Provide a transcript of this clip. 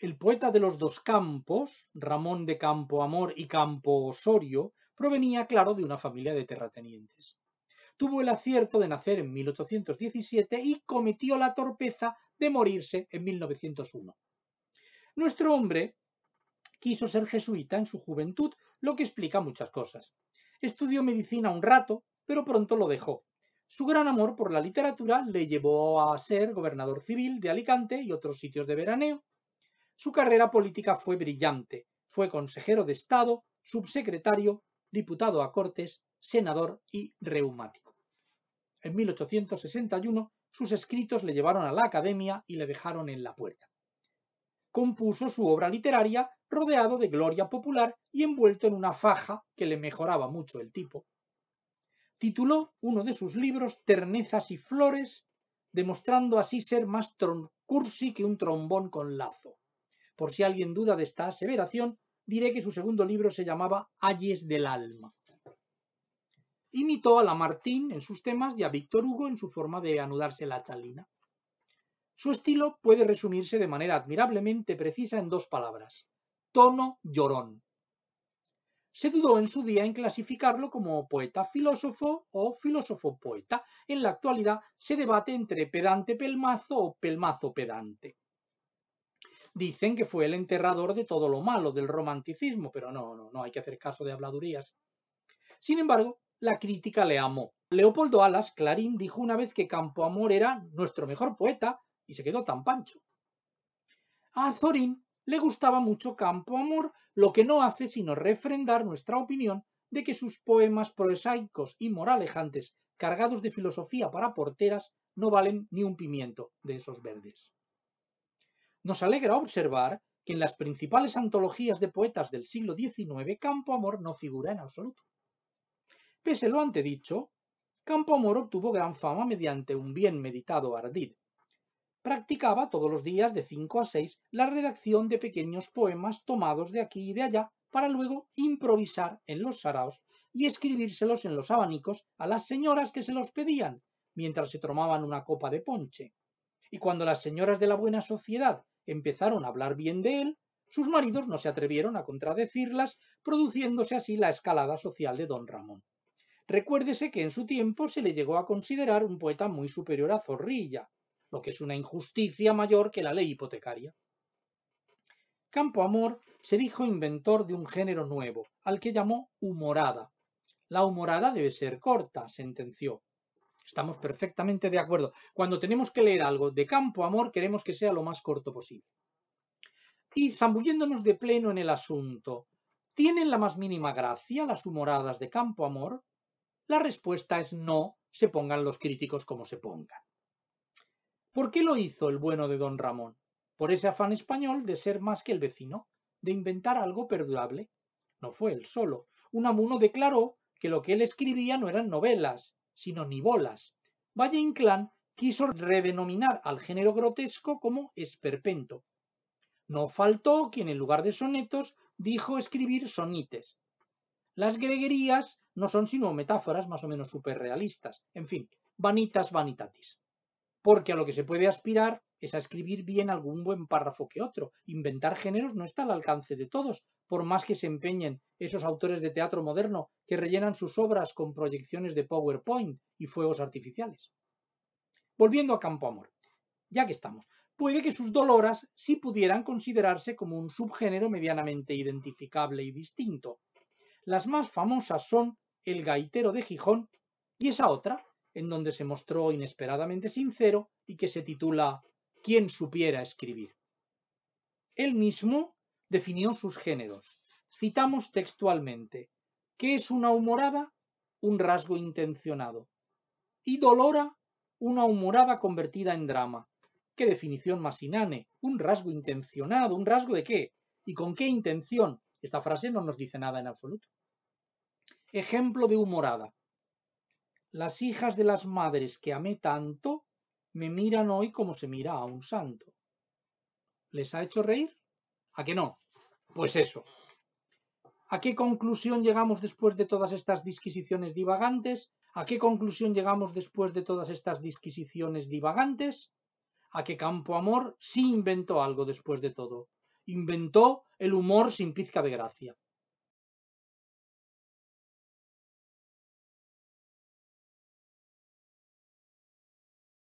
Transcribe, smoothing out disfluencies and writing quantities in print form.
El poeta de los dos campos, Ramón de Campoamor y Campo Osorio, provenía, claro, de una familia de terratenientes. Tuvo el acierto de nacer en 1817 y cometió la torpeza de morirse en 1901. Nuestro hombre quiso ser jesuita en su juventud, lo que explica muchas cosas. Estudió medicina un rato, pero pronto lo dejó. Su gran amor por la literatura le llevó a ser gobernador civil de Alicante y otros sitios de veraneo. Su carrera política fue brillante. Fue consejero de Estado, subsecretario, diputado a Cortes, senador y reumático. En 1861 sus escritos le llevaron a la academia y le dejaron en la puerta. Compuso su obra literaria rodeado de gloria popular y envuelto en una faja que le mejoraba mucho el tipo. Tituló uno de sus libros Ternezas y Flores, demostrando así ser más cursi que un trombón con lazo. Por si alguien duda de esta aseveración, diré que su segundo libro se llamaba Ayes del alma. Imitó a Lamartine en sus temas y a Víctor Hugo en su forma de anudarse la chalina. Su estilo puede resumirse de manera admirablemente precisa en dos palabras: tono llorón. Se dudó en su día en clasificarlo como poeta-filósofo o filósofo-poeta. En la actualidad se debate entre pedante-pelmazo o pelmazo-pedante. Dicen que fue el enterrador de todo lo malo, del romanticismo, pero no hay que hacer caso de habladurías. Sin embargo, la crítica le amó. Leopoldo Alas, Clarín, dijo una vez que Campoamor era nuestro mejor poeta y se quedó tan pancho. A Azorín le gustaba mucho Campoamor, lo que no hace sino refrendar nuestra opinión de que sus poemas prosaicos y moralejantes, cargados de filosofía para porteras, no valen ni un pimiento de esos verdes. Nos alegra observar que en las principales antologías de poetas del siglo XIX Campoamor no figura en absoluto. Pese lo antedicho, Campoamor obtuvo gran fama mediante un bien meditado ardid. Practicaba todos los días de 5 a 6 la redacción de pequeños poemas tomados de aquí y de allá para luego improvisar en los saraos y escribírselos en los abanicos a las señoras que se los pedían mientras se tomaban una copa de ponche. Y cuando las señoras de la buena sociedad empezaron a hablar bien de él, sus maridos no se atrevieron a contradecirlas, produciéndose así la escalada social de don Ramón. Recuérdese que en su tiempo se le llegó a considerar un poeta muy superior a Zorrilla, lo que es una injusticia mayor que la ley hipotecaria. Campoamor se dijo inventor de un género nuevo, al que llamó humorada. La humorada debe ser corta, sentenció. Estamos perfectamente de acuerdo. Cuando tenemos que leer algo de Campoamor, queremos que sea lo más corto posible. Y zambulléndonos de pleno en el asunto, ¿tienen la más mínima gracia las humoradas de Campoamor? La respuesta es no, se pongan los críticos como se pongan. ¿Por qué lo hizo el bueno de don Ramón? Por ese afán español de ser más que el vecino, de inventar algo perdurable. No fue él solo. Unamuno declaró que lo que él escribía no eran novelas, sino nivolas. Valle Inclán quiso redenominar al género grotesco como esperpento. No faltó quien en lugar de sonetos dijo escribir sonites. Las greguerías no son sino metáforas más o menos superrealistas, en fin, vanitas vanitatis. Porque a lo que se puede aspirar es a escribir bien algún buen párrafo que otro. Inventar géneros no está al alcance de todos, por más que se empeñen esos autores de teatro moderno que rellenan sus obras con proyecciones de PowerPoint y fuegos artificiales. Volviendo a Campoamor, ya que estamos, puede que sus doloras sí pudieran considerarse como un subgénero medianamente identificable y distinto. Las más famosas son El Gaitero de Gijón y esa otra, en donde se mostró inesperadamente sincero y que se titula ¿Quién supiera escribir? Él mismo definió sus géneros. Citamos textualmente: ¿qué es una humorada? Un rasgo intencionado. Y dolora, una humorada convertida en drama. ¿Qué definición más inane? Un rasgo intencionado. ¿Un rasgo de qué? ¿Y con qué intención? Esta frase no nos dice nada en absoluto. Ejemplo de humorada: las hijas de las madres que amé tanto me miran hoy como se mira a un santo. ¿Les ha hecho reír? ¿A que no? Pues eso. ¿A qué conclusión llegamos después de todas estas disquisiciones divagantes? ¿A qué conclusión llegamos después de todas estas disquisiciones divagantes? A que Campoamor sí inventó algo después de todo. inventó el humor sin pizca de gracia.